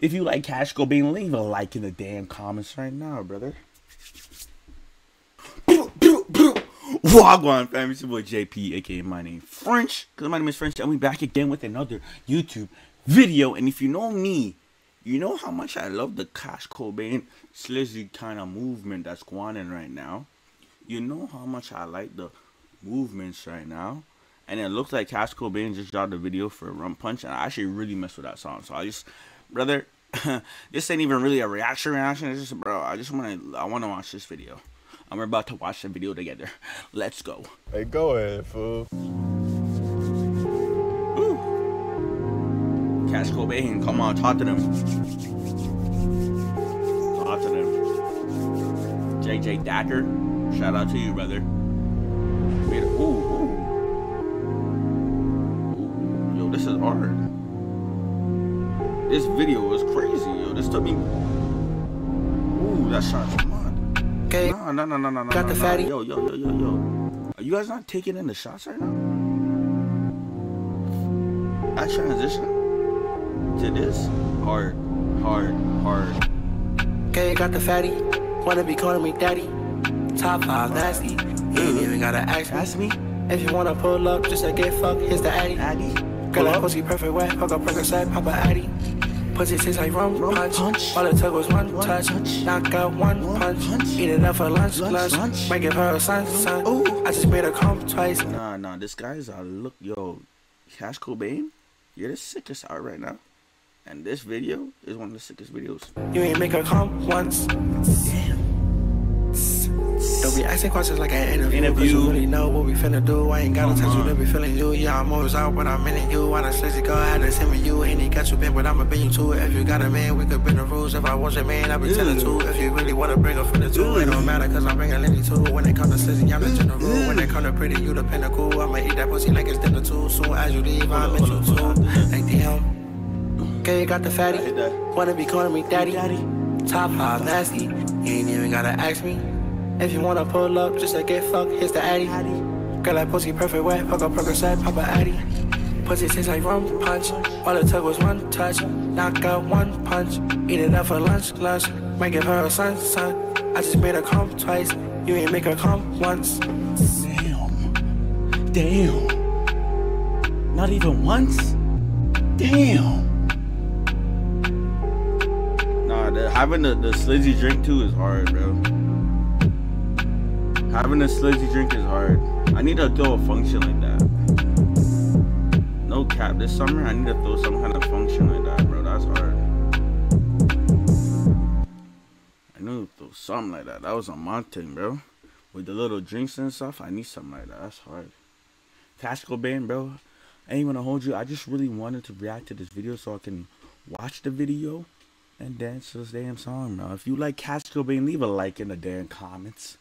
If you like Cash Cobain, leave a like in the damn comments right now, brother. Wagwan family, it's your boy JP, aka my name French, because my name is French, and we back again with another YouTube video. And if you know me, you know how much I love the Cash Cobain slizzy kind of movement that's going on right now. You know how much I like the movements right now. And it looks like Cash Cobain just dropped a video for Rump Punch, and I actually really mess with that song. So I just, brother, this ain't even really a reaction. It's just, bro, I want to watch this video. And we're about to watch the video together. Let's go. Hey, go ahead, fool. Ooh. Cash Cobain, come on, talk to them. Talk to them. JJ Dacker, shout out to you, brother. Wait, ooh. Yo, this is hard. This video is crazy, yo. This took me. Ooh, that shot. Okay. No. Got the fatty. Yo. Are you guys not taking in the shots right now? I transition to this. Hard. Okay, got the fatty. Wanna be calling me daddy? Top 5 nasty. You ain't even gotta ask me. If you wanna pull up just to get fucked, here's the addy. Girl, that pussy perfect wet. Fuck a perfect set, pop a addy. Pussy tastes like rum punch. All it took was one touch. Knock out one punch. Eat it up for lunch. Make it her son. Ooh. I just made her come twice. Nah, this guy's a look. Yo, Cash Cobain, you're the sickest out right now. And this video is one of the sickest videos. You ain't make her come once. Damn. Don't be asking questions like an interview. You really know what we finna do. I ain't got no time to be feeling you. Yeah, I'm always out, but I'm in you. I done slizzy go, I done send me you. And he got you bent, but I'ma bend you too. If you got a man, we could bend the rules. If I was a man, I'd be telling two. If you really wanna bring a finna two, it don't matter, cause I'm bringing Lenny too. When it comes to slizzy, I'm in general. When it comes to pretty, you the pinnacle. I'ma eat that pussy like it's dinner too. Soon as you leave, I'm in you too. Like damn. Okay, got the fatty. Wanna be calling me daddy. Top 5 nasty. You ain't even gotta ask me. If you wanna pull up just to get fucked, here's the addy. Girl, that pussy perfect wet, fuck a perfect set, pop a addy. Pussy tastes like rum punch. All it took was one touch. Knock out one punch. Eat it up for lunch. Might give her a son. I just made her come twice. You ain't make her come once. Damn. Not even once? Damn. Nah, having the slizzy drink too is hard, bro. Having a slizzy drink is hard. I need to throw a function like that. No cap, this summer I need to throw some kind of function like that, bro. That's hard. I need to throw something like that. That was a mountain, bro. With the little drinks and stuff, I need something like that. That's hard. Cash Cobain, bro. I ain't gonna hold you. I just really wanted to react to this video so I can watch the video and dance to this damn song, bro. If you like Cash Cobain, leave a like in the damn comments.